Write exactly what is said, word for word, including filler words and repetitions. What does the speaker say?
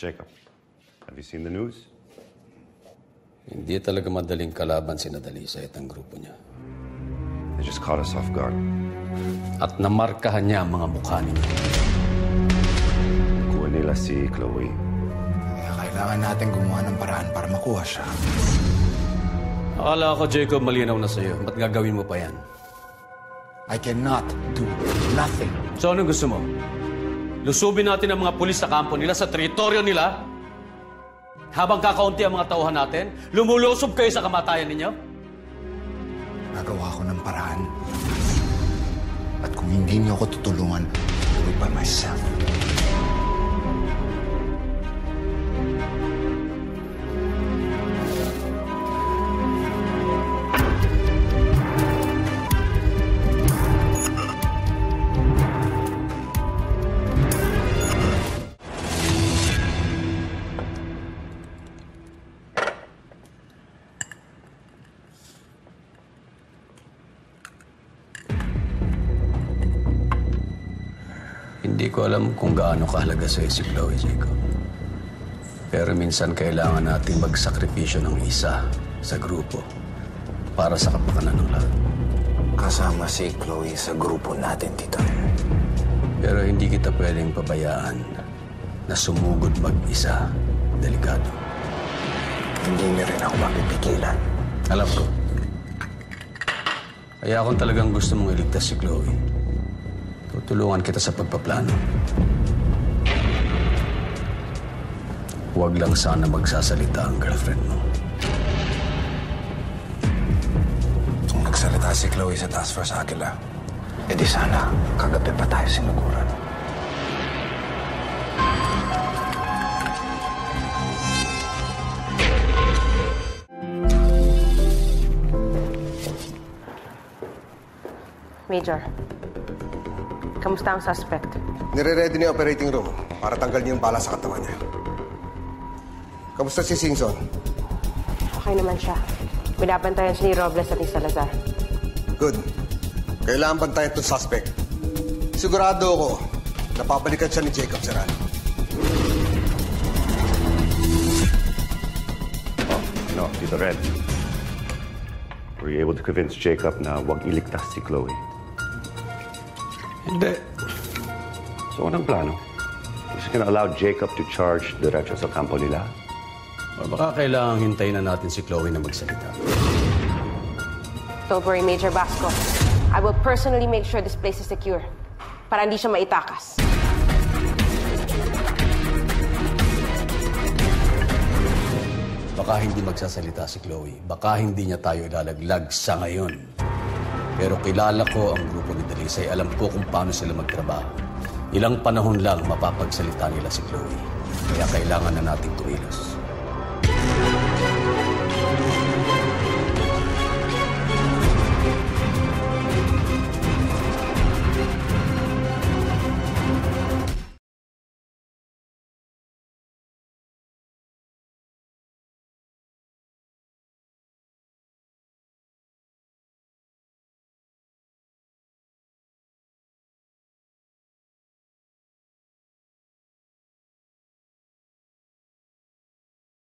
Jacob, have you seen the news? Hindi talaga madaling kalaban si Delisa at ang grupo niya. They just caught us off guard. At namarkahan niya ang mga mukha niya. Kuha nila si Chloe. Kaya kailangan natin gumawa ng paraan para makuha siya. Akala ko, Jacob, malinaw na sa'yo. Ba't gagawin mo pa yan? I cannot do nothing. So anong gusto mo? Lusubin natin ang mga pulis sa kampo nila, sa teritoryo nila? Habang kakaunti ang mga tauhan natin, lumulusob kayo sa kamatayan ninyo? Nagawa ko ng paraan. At kung hindi niyo ako tutulungan, do it by myself. Hindi ko alam kung gaano kahalaga sa'yo si Chloe, Jacob. Pero minsan kailangan nating magsakripisyo ng isa sa grupo para sa kapakanan ng lahat. Kasama si Chloe sa grupo natin, Tito. Pero hindi kita pwedeng pabayaan na sumugod mag-isa. Delikado. Hindi niya rin ako mapipigilan. Alam ko. Kaya kung talagang gusto mong iligtas si Chloe, tutulungan kita sa pagpaplano. Huwag lang sana magsasalita ang girlfriend mo. Kung nagsalita si Chloe sa task force Akila, edi sana kagabi pa tayo sinuguran. Major, kamusta ang suspect? Nire-ready niya operating room para tanggal niya yung bala sa katawan niya. Kamusta si Simpson? Okay naman siya. Binabantayan siya ni Robles at ni Salazar. Good. Kailangan bantayan itong suspect. Sigurado ako, napabalikan siya ni Jacob Serrano. Oh, no, Tito Red. Were you able to convince Jacob na huwag iligtas si Chloe? Hindi. So, anong plano? Is it gonna allow Jacob to charge diretso sa kampo nila? O baka kailangang hintayin na natin si Chloe na magsalita. Don't worry, Major Basco. I will personally make sure this place is secure para hindi siya maitakas. Baka hindi magsasalita si Chloe. Baka hindi niya tayo ilalaglag sa ngayon. Pero kilala ko ang grupo ni Delisa. Alam ko kung paano sila magtrabaho. Ilang panahon lang mapapagsalita nila si Chloe. Kaya kailangan na nating tumilos.